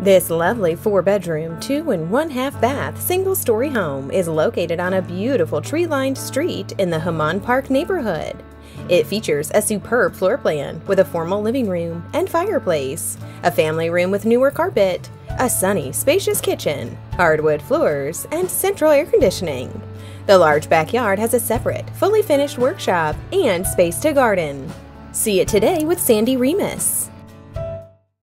This lovely 4-bedroom, 2 and 1/2 bath, single-story home is located on a beautiful tree-lined street in the Hamon Park neighborhood. It features a superb floor plan with a formal living room and fireplace, a family room with newer carpet, a sunny, spacious kitchen, hardwood floors, and central air conditioning. The large backyard has a separate, fully finished workshop and space to garden. See it today with Sandy Remus.